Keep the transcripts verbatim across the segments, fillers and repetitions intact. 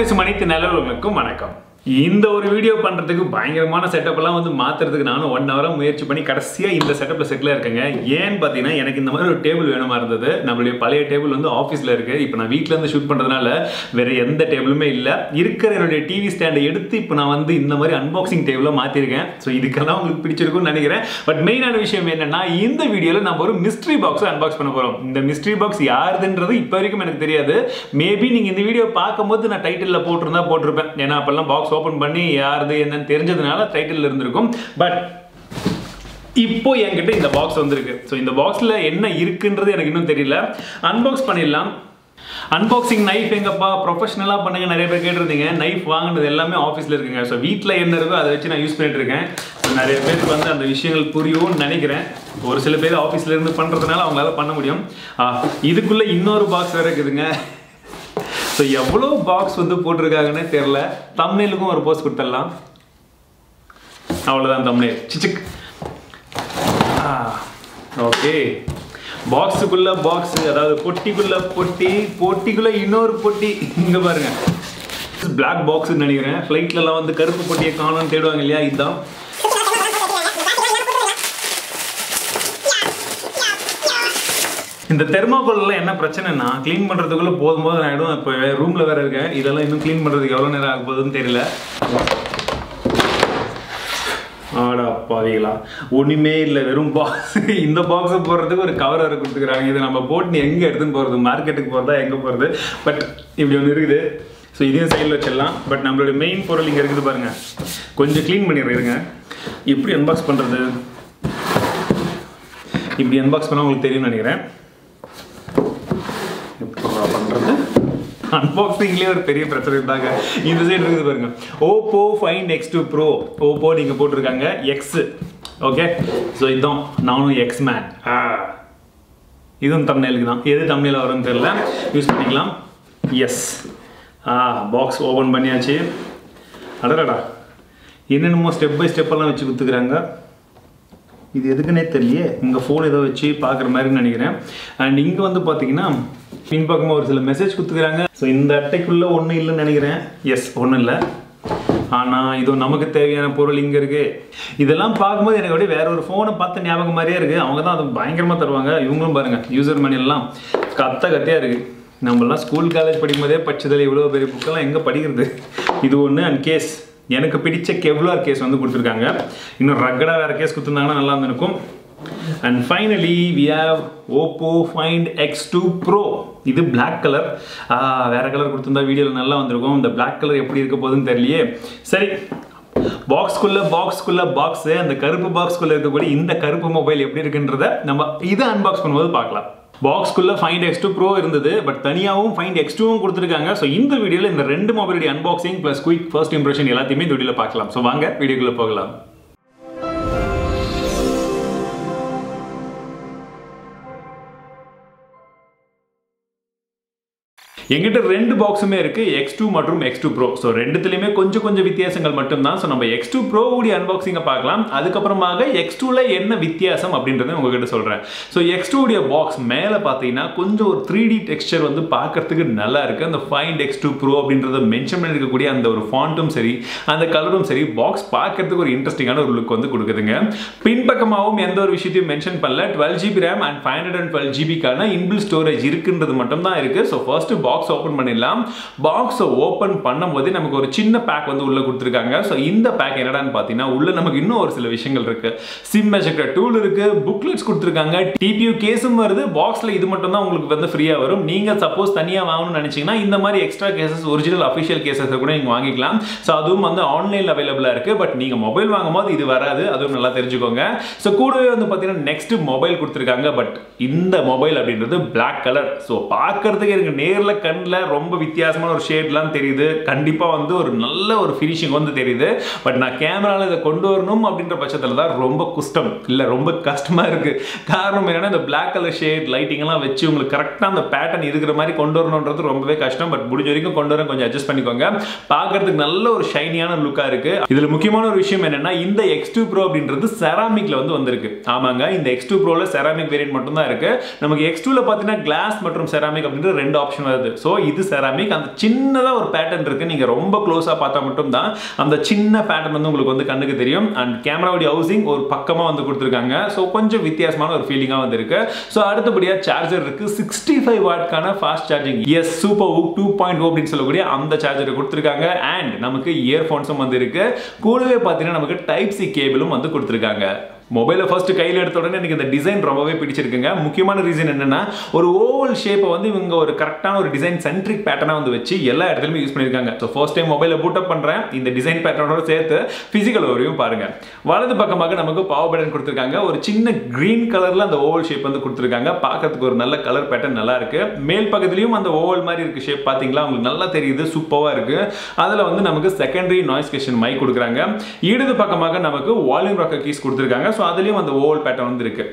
பேசும் அனைத்து நல்லவர்களுக்கும் வணக்கம். இந்த ஒரு வீடியோ பண்றதுக்கு பயங்கரமான செட்டப் எல்லாம் வந்து மாத்துறதுக்கு நானும் ஒன் ஹவரா முயற்சி பண்ணி கடைசியா இந்த செட்டப்ல செட்டில் இருக்கேங்க. ஏன்னு பார்த்தீங்கன்னா எனக்கு இந்த மாதிரி ஒரு டேபிள் வேணுமா இருந்தது. நம்மளுடைய பழைய டேபிள் வந்து ஆஃபீஸ்ல இருக்கு. இப்போ நான் வீட்டில இருந்து ஷூட் பண்றதுனால வேற எந்த டேபிளுமே இல்லை. இருக்கிற என்னுடைய டிவி ஸ்டாண்டை எடுத்து இப்போ நான் வந்து இந்த மாதிரி அன்பாக்சிங் டேபிளா மாத்திருக்கேன். ஸோ இதுக்கெல்லாம் உங்களுக்கு பிடிச்சிருக்கும்னு நினைக்கிறேன். பட் மெயினான விஷயம் என்னன்னா இந்த வீடியோல நம்ம ஒரு மிஸ்ட்ரி பாக்ஸ் அன்பாக்ஸ் பண்ண போறோம். இந்த மிஸ்ட்ரி பாக்ஸ் யாருதுன்றது இப்போ வரைக்கும் எனக்கு தெரியாது. மேபி நீங்க இந்த வீடியோ பார்க்கும்போது நான் டைட்டில் போட்டிருந்தா போட்டிருப்பேன். ஏன்னா அப்பெல்லாம் பாக்ஸ் ஓபன் பண்ணி யாரது என்னன்னு தெரிஞ்சதுனால டைட்டில் இருந்திருக்கும். பட் இப்போ என்கிட்ட இந்த பாக்ஸ் வந்திருக்கு. ஸோ இந்த பாக்ஸ்ல என்ன இருக்குன்றது எனக்கு இன்னும் தெரியல. அன்பாக்ஸ் பண்ணிடலாம். அன்பாக்சிங் நைஃப் எங்கப்பா ப்ரொஃபஷனலாக பண்ணுங்க நிறைய பேர் கேட்டிருந்தீங்க. நைஃப் வாங்கினது எல்லாமே ஆஃபீஸில் இருக்குங்க. ஸோ வீட்டில் என்ன இருக்கோ அதை வச்சு நான் யூஸ் பண்ணிட்டு இருக்கேன். நிறைய பேருக்கு வந்து அந்த விஷயங்கள் புரியும்னு நினைக்கிறேன். ஒரு சில பேர் ஆஃபீஸில் இருந்து பண்ணுறதுனால அவங்களால பண்ண முடியும். இதுக்குள்ள இன்னொரு பாக்ஸ் வேற இருக்குதுங்க. ஸோ எவ்வளோ பாக்ஸ் வந்து போட்டிருக்காங்கன்னு தெரில. தம்ப்நெயிலுக்கும் ஒரு போஸ்ட் கொடுத்துடலாம். அவ்வளோதான் தம்ப்நெயில். சிச்சிக். ஓகே, பாக்ஸுக்குள்ளே பாக்ஸு, அதாவது பொட்டிக்குள்ளே பொட்டி, பொட்டிக்குள்ளே இன்னொரு பொட்டி. இங்கே பாருங்கள், பிளாக் பாக்ஸுன்னு நினைக்கிறேன். ஃப்ளைட்லலாம் வந்து கருப்பு பொட்டியை காணும்னு தேடுவாங்க இல்லையா, இதுதான். இந்த தெர்மாகோல்லாம் என்ன பிரச்சனைனா க்ளீன் பண்ணுறதுக்குள்ளே போதும்போது நான் ஆகிடும். இப்போ ரூமில் வேறு இருக்கேன். இதெல்லாம் இன்னும் க்ளீன் பண்ணுறதுக்கு எவ்வளோ நேரம் ஆக போகுதுன்னு தெரியல. ஆடா பாவீங்களா, ஒன்றுமே இல்லை, வெறும் பாக்ஸ். இந்த பாக்ஸை போடுறதுக்கு ஒரு கவர் வேறு கொடுத்துக்கிறாங்க. இதை நம்ம போட்டு எங்கே எடுத்துன்னு போகிறது, மார்க்கெட்டுக்கு போகிறதா எங்கே போகிறது? பட் இப்படி ஒன்று இருக்குது. ஸோ இதையும் சைடில் வச்சிடலாம். பட் நம்மளோட மெயின் பொருள் இங்கே இருக்குது பாருங்கள். கொஞ்சம் க்ளீன் பண்ணிடுறேங்க. எப்படி அன்பாக்ஸ் பண்ணுறது? இப்படி அன்பாக்ஸ் பண்ணால் உங்களுக்கு தெரியும்னு நினைக்கிறேன். அன்பாக்சிங்லேயே ஒரு பெரிய பிரச்சனை இருந்தாங்க. இந்த சைடு இருக்குது பாருங்க, Oppo Find X two Pro. Oppo நீங்கள் போட்டிருக்காங்க எக்ஸ். ஓகே, ஸோ இதுதான். நானும் எக்ஸ் மேன். இதுவும் தம்ப்நெயிலுக்கு தான். எது தம்ப்நெயில் வரும்னு தெரியல, யூஸ் பண்ணிக்கலாம். எஸ். ஆ, பாக்ஸ் ஓப்பன் பண்ணியாச்சு. அடடா, என்னென்னமோ ஸ்டெப் பை ஸ்டெப்பெல்லாம் வச்சு கொடுத்துக்கிறாங்க. இது எதுக்குன்னே தெரியலையே. உங்கள் ஃபோன் ஏதோ வச்சு பார்க்குற மாதிரின்னு நினைக்கிறேன். அண்ட் இங்கே வந்து பார்த்தீங்கன்னா பின் பக்கமாக ஒரு சில மெசேஜ் கொடுத்துக்கிறாங்க. ஸோ இந்த அட்டைக்குள்ளே ஒன்றும் இல்லைன்னு நினைக்கிறேன். எஸ், ஒன்றும் இல்லை. ஆனால் இது நமக்கு தேவையான பொருள் இங்கே இருக்குது. இதெல்லாம் பார்க்கும்போது எனக்கு அப்படியே வேற ஒரு ஃபோனை பார்த்து ஞாபகம் மாதிரியே இருக்குது. அவங்க தான் அது பயங்கரமாக தருவாங்க. இவங்களும் பாருங்கள், யூசர் மணிலாம் கத்த கத்தையாக இருக்குது. நம்மளாம் ஸ்கூல் காலேஜ் படிக்கும்போதே படிச்சதில் இவ்வளோ பெரிய புக்கெல்லாம் எங்கே படிக்கிறது? இது ஒன்று. அண்ட் கேஸ், எனக்கு பிடிச்ச கெவ்லார் கேஸ் வந்து கொடுத்துருக்காங்க. இன்னும் ரக்கடாக வேறு கேஸ் கொடுத்துருந்தாங்கன்னா நல்லா இருந்திருக்கும். And finally we have Oppo Find X two Pro. இது பிளாக் கலர். வேறு கலர் கொடுத்துருந்தா வீடியோவில் நல்லா வந்திருக்கும். இந்த பிளாக் கலர் எப்படி இருக்க போகுதுன்னு தெரியலையே. சரி, பாக்ஸ்குள்ளே பாக்ஸ்குள்ளே பாக்ஸு, அந்த கருப்பு பாக்ஸ்குள்ளே இருக்கக்கூடிய இந்த கருப்பு மொபைல் எப்படி இருக்குன்றத நம்ம இதை அன்பாக்ஸ் பண்ணும்போது பார்க்கலாம். பாக்ஸ்குள்ளே ஃபைண்ட் எக்ஸ் டூ ப்ரோ இருந்தது. பட் தனியாகவும் ஃபைண்ட் எக்ஸ் டூவும் கொடுத்துருக்காங்க. ஸோ இந்த வீடியோவில் இந்த ரெண்டு மொபைலுடைய unboxing plus quick first impression எல்லாத்தையுமே இந்த வீடியோவில் பார்க்கலாம். ஸோ வாங்க வீடியோக்குள்ளே போகலாம். எங்கிட்ட ரெண்டு பாக்ஸுமே இருக்குது, எக்ஸ் டூ மற்றும் எக்ஸ் டூ ப்ரோ. ஸோ ரெண்டுத்துலேயுமே கொஞ்சம் கொஞ்சம் வித்தியாசங்கள் மட்டும்தான். ஸோ நம்ம எக்ஸ் டூ ப்ரோவுடைய அன்பாக்சிங்கை பார்க்கலாம். அதுக்கப்புறமாக எக்ஸ் டூவில் என்ன வித்தியாசம் அப்படின்றத உங்ககிட்ட சொல்கிறேன். ஸோ எக்ஸ் டூவுடைய பாக்ஸ் மேலே பார்த்தீங்கன்னா கொஞ்சம் ஒரு த்ரீ டி டெக்ஸ்சர் வந்து பார்க்கறதுக்கு நல்லா இருக்குது. அந்த ஃபைண்ட் எக்ஸ் டூ ப்ரோ அப்படின்றத மென்ஷன் பண்ணியிருக்கக்கூடிய அந்த ஒரு ஃபாண்ட்டும் சரி, அந்த கலரும் சரி, பாக்ஸ் பார்க்கறதுக்கு ஒரு இன்ட்ரெஸ்டிங்கான ஒரு லுக் வந்து கொடுக்குதுங்க. பின்பக்கமாகவும் எந்த ஒரு விஷயத்தையும் மென்ஷன் பண்ணல. Twelve GB RAM and five hundred and twelve ஜிபிக்கான இன்பில் ஸ்டோரேஜ் இருக்குன்றது மட்டும் தான் இருக்குது. So first box box open பண்ணிடலாம். பாக்ஸ் ஓபன் பண்ணும்போது நமக்கு ஒரு சின்ன பேக் வந்து உள்ள கொடுத்துருக்காங்க. ஸோ இந்த பேக் என்னடான்னு பார்த்தீங்கன்னா உள்ள நமக்கு இன்னும் ஒரு சில விஷயங்கள் இருக்கு. சிம் மெஷக்கிற டூல் இருக்கு, புக்லெட்ஸ் கொடுத்துருக்காங்க, டிபியூ கேஸும் வருது. பாக்ஸ்ல இது மட்டும் தான் உங்களுக்கு வந்து ஃப்ரீயா வரும். நீங்க சப்போஸ் தனியா வாங்கணும்னு நினைச்சீங்கன்னா இந்த மாதிரி extra cases, original official cases கூட நீங்க வாங்கிக்கலாம். ஸோ அதுவும் வந்து ஆன்லைன்ல அவைலபிளா இருக்கு. பட் நீங்க மொபைல் வாங்கும்போது இது வராது, அதுவும் நல்லா தெரிஞ்சுக்கோங்க. ஸோ கூடவே வந்து பார்த்தீங்கன்னா நெக்ஸ்ட் மொபைல் கொடுத்துருக்காங்க. பட் இந்த மொபைல் அப்படின்றது பிளாக் கலர். ஸோ பார்க்கறதுக்கு எனக்கு நேரில் கண்ணில் ரொம்ப வித்தியாசமான ஒரு ஷேட்லாம் தெரியுது. கண்டிப்பாக வந்து ஒரு நல்ல ஒரு ஃபினிஷிங் வந்து தெரியுது. பட் நான் கேமராவில் இதை கொண்டு வரணும் அப்படின்ற பட்சத்தில் தான் ரொம்ப கஷ்டம் இல்லை ரொம்ப கஷ்டமாக இருக்குது. காரணம் என்னென்னா இந்த பிளாக் கலர் ஷேட் லைட்டிங்லாம் வச்சு உங்களுக்கு கரெக்டாக அந்த பேட்டர்ன் இருக்கிற மாதிரி கொண்டு வரணுன்றது ரொம்பவே கஷ்டம். பட் முடிஞ்ச வரைக்கும் கொண்டு வர கொஞ்சம் அட்ஜஸ்ட் பண்ணிக்கோங்க. பார்க்கறதுக்கு நல்ல ஒரு ஷைனியான லுக்காக இருக்குது. இதில் முக்கியமான ஒரு விஷயம் என்னென்னா இந்த எக்ஸ் டூ ப்ரோ அப்படின்றது செராமிக்கில் வந்து வந்திருக்கு. ஆமாங்க, இந்த எக்ஸ் டூ ப்ரோவில் செராமிக் வேரியன்ட் மட்டும் தான் இருக்குது. நமக்கு எக்ஸ் டூவில் பார்த்தீங்கன்னா கிளாஸ் மற்றும் செராமிக் அப்படின்ற ரெண்டு ஆப்ஷன் வருது. So this is ceramic and the pattern you can close up the chinna pattern and camera housing is pakkama so konjam vithyasamaana or feeling so adutha charger sixty-five watt fast charging yes super two point oh apdi solaguriya andha charger kuduthirukanga and namakku earphones um vandirukku koodave paathina namakku type c cable um vandu kuduthirukanga. Mobile first kaiyil eduthona enakku indha design rombave pidichirukanga mukkiyana reason enna or oval shape vandu ivanga or correct or design centric pattern ah vandu vechi ella edathilum use pannirukanga so first time mobile boot up pandren indha design pattern oda serthu physical overview paarenga valadu pakkamaga namakku power button kuduthirukanga or chinna green color la andha oval shape vandu kuduthirukanga paakathukku or nalla color pattern nalla irukku male pakkathiliyum andha oval mari irukku shape pathingala ungalku nalla theriyudhu superva irukku adala vandu namakku secondary noise cancellation mic kudukranga idhu pakkamaga namakku volume rocker keys kuduthirukanga. So that's the old pattern.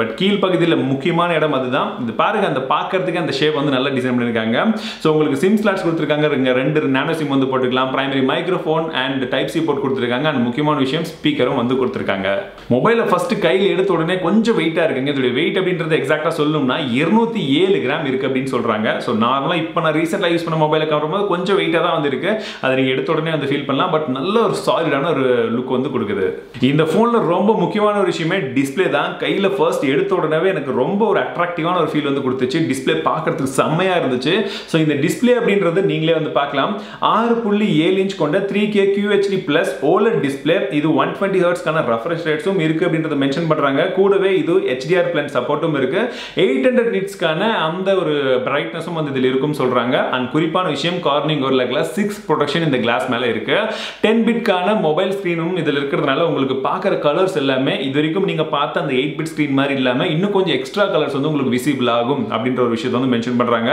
But keel pakadhila mukkiyamaana edam adudhaan indha paarenga andha paakkradhukku andha shape vandu nalla design pannirukanga. So ungalku sim slots kuduthirukanga renga rendu nano sim vandu potukalam primary microphone and type c port kuduthirukanga and mukkiyamaana vishayam speaker um vandu kuduthirukanga. Mobile first kaiyil edutha odane konja weight ah irukanga idude weight abindradha exact ah sollumna two oh seven gram irukku appdin solranga. So normally ipo na recently use panna mobile kaamrumbodhu konja weight ah dhaan vandu irukku adha neenga edutha odane andha feel pannalam but nalla or solid ana or look vandu kodukudhu. Indha phone la romba mukkiyamaana display தான் கையில first எடுத்த உடனேவே எனக்கு ரொம்ப ஒரு அட்ராக்டிவான ஒரு feel வந்து கொடுத்துச்சு display பார்க்கிறதுக்கு செமையா இருந்துச்சு சோ இந்த display அப்படின்றது நீங்களே வந்து பார்க்கலாம் six point seven inch கொண்ட three K Q H D plus OLED display இது one twenty hertz கான refresh rates உம் இருக்கு அப்படின்றத மென்ஷன் பண்றாங்க கூடவே இது H D R plus சப்போர்ட்டும் இருக்கு eight hundred nits கான அந்த ஒரு brightness உம் வந்து இதுல இருக்கும் சொல்றாங்க and குறிப்பான விஷயம் corning gorilla glass six protection இந்த glass மேல இருக்கு ten bit கான mobile screen உம் இதுல இருக்குறதுனால உங்களுக்கு பார்க்குற கலர்ஸ் எல்லாமே இது வரைக்கும் நீங்க பார்த்த அந்த eight bit screen மாதிரி இல்லாம இன்னும் கொஞ்சம் எக்ஸ்ட்ரா கலர்ஸ் வந்து உங்களுக்கு விசிபிள் ஆகும் அப்படிங்கற ஒரு விஷயத்தை வந்து மென்ஷன் பண்றாங்க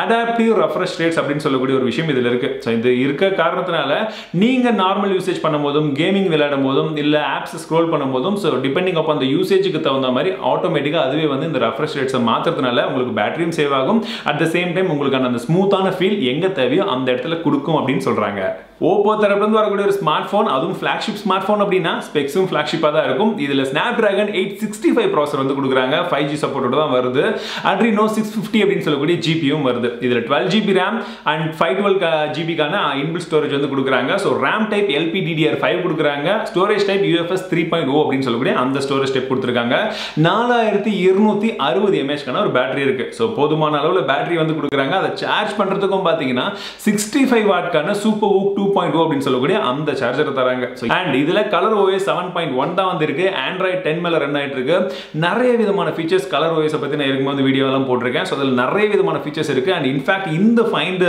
அடாப்டிவ் refresh rates அப்படினு சொல்லக்கூடிய ஒரு விஷயம் இதுல இருக்கு சோ இது இருக்க காரணத்தினால நீங்க நார்மல் யூசேஜ் பண்ணும்போதும் கேமிங் விளையாடும்போதும் இல்ல ஆப்ஸ் ஸ்க்ரோல் பண்ணும்போதும் so depending up on the யூசேஜ்க்கு தகுந்த மாதிரி ஆட்டோமேட்டிக்கா அதுவே வந்து இந்த refresh rates மாத்திறதுனால உங்களுக்கு பேட்டரியும் சேவ் ஆகும் அட் தி சேம் டைம் உங்களுக்கு அந்த ஸ்மூத்தான ஃபீல் எங்க தேவையோ அந்த இடத்துல கொடுக்கும் அப்படினு சொல்றாங்க. OPPO தரப்புல இருந்து வரக்கூடிய ஒரு ஸ்மார்ட்போன் அதுவும் flagship ஸ்மார்ட்போன் அப்படினா ஸ்பெக்ஸும் flagship ஆ தான் இருக்கும். இதுல Snapdragon eight sixty-five processor வந்து கொடுக்குறாங்க five G support ஓட தான் வருது. Adreno six fifty அப்படினு சொல்லக்கூடிய G P U ம் வருது. இதுல twelve G B RAM and five twelve G B கான inbuilt storage வந்து கொடுக்குறாங்க. So RAM type L P D D R five கொடுக்குறாங்க. Storage type U F S three point oh அப்படினு சொல்லக்கூடிய அந்த storage type கொடுத்திருக்காங்க. forty-two sixty mAh கான ஒரு பேட்டரி இருக்கு. So போதுமான அளவுல பேட்டரி வந்து கொடுக்குறாங்க. அதை சார்ஜ் பண்றதுக்கு பாத்தீங்கன்னா sixty-five watt கான super VOOC two point oh அப்படினு சொல்லக்கூடிய அந்த சார்ஜர் தராங்க. And இதுல ColorOS seven point one தான் வந்திருக்கு. Android ten மேல ரன் ஆயிட்டு இருக்கு. நிறைய விதமான ஃபீச்சர்ஸ் ColorOS பத்தின ஏற்கனவே வீடியோ எல்லாம் போட்டுருக்கேன். சோ அதுல நிறைய விதமான ஃபீச்சர்ஸ் இருக்கு. And in fact இந்த Find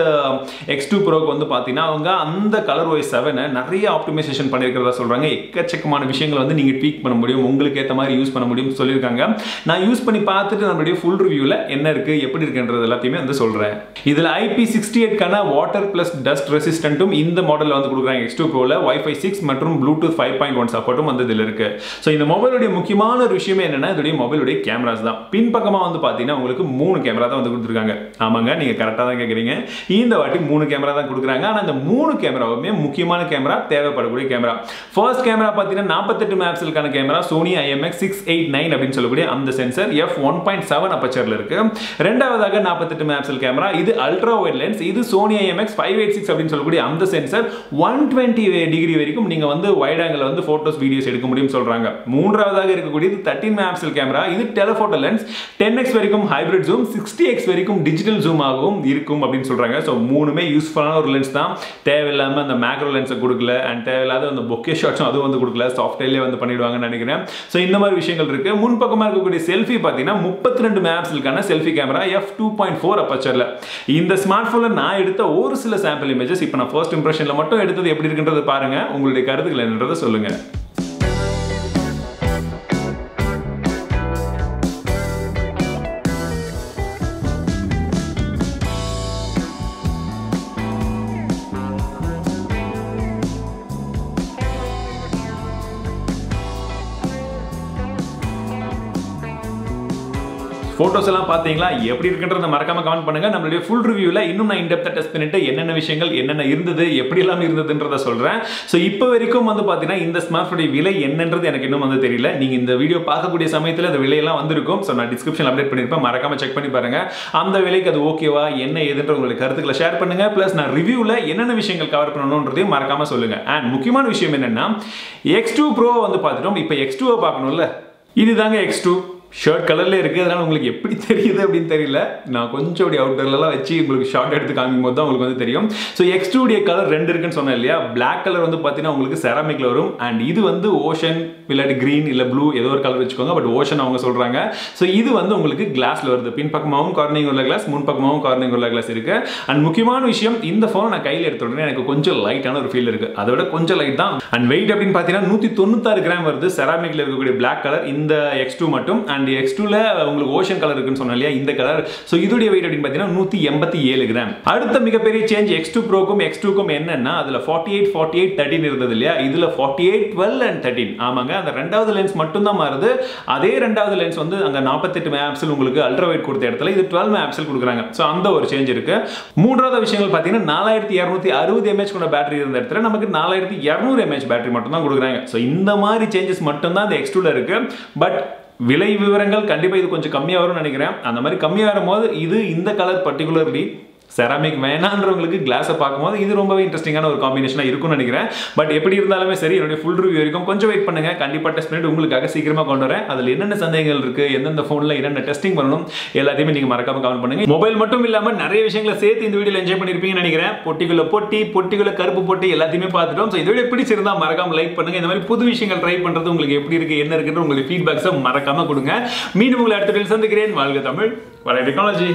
X two Pro க்கு வந்து பாத்தீனா அவங்க அந்த ColorOS seven நிறைய ஆப்டிமைசேஷன் பண்ணிருக்கிறதா சொல்றாங்க. எக்கச்சக்கமான விஷயங்களை வந்து நீங்க ட்வீக் பண்ண முடியும். உங்களுக்கு ஏத்த மாதிரி யூஸ் பண்ண முடியும் சொல்லிருக்காங்க. நான் யூஸ் பண்ணி பார்த்துட்டு நம்மளுடைய ஃபுல் ரிவ்யூல என்ன இருக்கு எப்படி இருக்குன்றது எல்லாத்தையுமே வந்து சொல்றேன். இதுல I P sixty-eight கான வாட்டர் பிளஸ் டஸ்ட் ரெசிஸ்டன்ட்டும் இந்த மாடல்ல வந்து கொடுக்குறாங்க X two Pro ல Wi-Fi six மற்றும் Bluetooth five point one சப்போர்ட்டும் வந்து இதுல இருக்கு. சோ இந்த மொபைலோட முக்கியமான ஒரு விஷயம் என்னன்னா இதோட மொபைலோட கேமராஸ் தான். பின் பக்கமா வந்து பாத்தீங்கன்னா உங்களுக்கு மூணு கேமரா தான் வந்து கொடுத்திருக்காங்க. ஆமாங்க நீங்க கரெக்ட்டா தான் கேக்குறீங்க. இந்த வாட்டி மூணு கேமரா தான் கொடுக்குறாங்க. ஆனா அந்த மூணு கேமராவுமே முக்கியமான கேமரா தேவைப்படக்கூடிய கேமரா. ஃபர்ஸ்ட் கேமரா பாத்தீங்கன்னா forty-eight மெகாபிக்சலுக்கான camera Sony I M X six eighty-nine அப்படினு சொல்லக்கூடிய அந்த sensor f one point seven அபச்சர்ல இருக்கு. இரண்டாவதாக forty-eight மெகாபிக்சல் கேமரா இது அல்ட்ரா வைட் லென்ஸ் இது Sony I M X five eighty-six அப்படினு சொல்லக்கூடிய அந்த சென்சார் one twenty degree வரைக்கும் நீங்க வந்து wide angle வந்து photos videos எடுக்க முடியும் சொல்றாங்க. மூன்றாவதாக இருக்கக்கூடியது thirteen megapixel கேமரா இது telephoto lens ten x வரைக்கும் hybrid zoom sixty x வரைக்கும் digital zoom ஆகும் இருக்கும் அப்படினு சொல்றாங்க. சோ மூணுமே யூஸ்புல்லான ஒரு லென்ஸ் தான். தேவையில்லாம அந்த மேக்ரோ லென்ஸை கொடுக்கல and தேவையில்லாத அந்த bokeh shots அது வந்து கொடுக்கல. சாஃப்ட்வேர்லயே வந்து பண்ணிடுவாங்கன்னு நினைக்கிறேன். சோ இந்த மாதிரி விஷயங்கள் இருக்கு. முன்பக்கமா இருக்கக்கூடிய செல்ஃபி பாத்தீங்கன்னா thirty-two megapixel selfie camera f two point four அபச்சர்ல. இந்த ஸ்மார்ட்போன்ல நான் எடுத்த ஒரு சில சாம்பிள் இமேஜஸ் இப்போ நான் ஃபர்ஸ்ட் இம்ப்ரஷன் மட்டும் எடுத்தது எப்படி இருக்குன்றதை பாருங்க உங்களுடைய கருத்துக்கள் என்னன்றதை சொல்லுங்க. photos எல்லாம் பாத்தீங்களா எப்படி இருக்குன்றத மறக்காம கமெண்ட் பண்ணுங்க நம்மளுடைய full reviewல இன்னும் நான் in depth டெஸ்ட் பண்ணிட்டு என்னென்ன விஷயங்கள் என்னென்ன இருந்தது எப்படி எல்லாம் இருந்ததுன்றத சொல்றேன் சோ இப்போ வரைக்கும் வந்து பாத்தீனா இந்த ஸ்மார்ட்போன் விலை என்னன்றது எனக்கு இன்னும் வந்து தெரியல நீங்க இந்த வீடியோ பார்க்கக்கூடிய சமயத்துல அந்த விலை எல்லாம் வந்திருக்கும் சோ நான் டிஸ்கிரிப்ஷன்ல அப்டேட் பண்ணிருப்பேன் மறக்காம செக் பண்ணி பாருங்க அந்த விலைக்கு அது ஓகேவா என்ன ஏதுன்ற உங்க கருத்துக்களை ஷேர் பண்ணுங்க பிளஸ் நான் ரிவ்யூல என்னென்ன விஷயங்கள் கவர் பண்ணனும்ன்றதையும் மறக்காம சொல்லுங்க and முக்கியமான விஷயம் என்னன்னா X two Pro வந்து பாத்துட்டோம் இப்போ X two வ பார்க்கணும்ல இதுதாங்க X two Shirt color is you know how it So X two color black color is ceramic and this is ocean, green or blue color but ocean So this is glass the pin pakmaum cornering glass, moon pakmaum cornering glass and mukkiyamaana vishayam indha phone na kaiyila eduthona enakku konja light ana or feel irukku adoda konja light dhaan and weight appdin pathina one ninety-six grams varudhu ceramic la irukku black color indha X two mattum The X two la ocean color in the color so idudi weight adin pathina one eighty-seven grams adutha migaperiya change X two Pro kum X two kum enna adula forty-eight forty-eight thirteen irundhadhu illaya idula forty-eight twelve and thirteen aamaanga and rendavathu lens mattum dhaan marudhu adhe rendavathu lens vandu anga forty-eight megapixel ungalku ultra wide kodutha edathila idu twelve megapixel kudukranga so andha or change irukku moodravathu vishayam pathina forty-two sixty mAh konda battery irundha edathila namakku forty-two hundred mAh battery mattum dhaan kudukranga so indha mari changes mattum dhaan the X two la irukku but விலை விவரங்கள் கண்டிப்பா இது கொஞ்சம் கம்மியா வரும்னு நினைக்கிறேன் அந்த மாதிரி கம்மியா வரும்போது இது இந்த கலர் particularly ceramic வேணான்றவங்களுக்கு glass பாக்கும்போது இது ரொம்பவே இன்ட்ரஸ்டிங்கான ஒரு காம்பினேஷனா இருக்கும்னு நினைக்கிறேன் பட் எப்படி இருந்தாலுமே சரி என்னோட full review வரைக்கும் கொஞ்சம் வெயிட் பண்ணுங்க கண்டிப்பா டெஸ்ட் பண்ணிட்டு உங்களுக்காக சீக்கிரமா கொண்டு வரேன் அதுல என்னென்ன சந்தேகங்கள் இருக்கு என்னென்ன phoneல என்னென்ன டெஸ்டிங் பண்ணனும் எல்லாத்தையும் நீங்க மறக்காம கமெண்ட் பண்ணுங்க மொபைல் மட்டும் இல்லாம நிறைய விஷயங்களை சேர்த்து இந்த வீடியோல என்ஜாய் பண்ணிருப்பீங்கன்னு நினைக்கிறேன் பொட்டிக்குள்ள பொட்டி பொட்டிக்குள்ள கருப்பு பொட்டி எல்லாத்தையும் பார்த்துட்டோம் சோ இந்த வீடியோ பிடிச்சிருந்தா மறக்காம லைக் பண்ணுங்க இந்த மாதிரி புது விஷயங்கள் ட்ரை பண்றது உங்களுக்கு எப்படி இருக்கு என்ன இருக்குன்ற உங்க feedbackஸ மறக்காம கொடுங்க மீண்டும் உங்களை அடுத்த வீடியோல சந்திக்கிறேன் வாழ்க தமிழ் வளை டெக்னாலஜி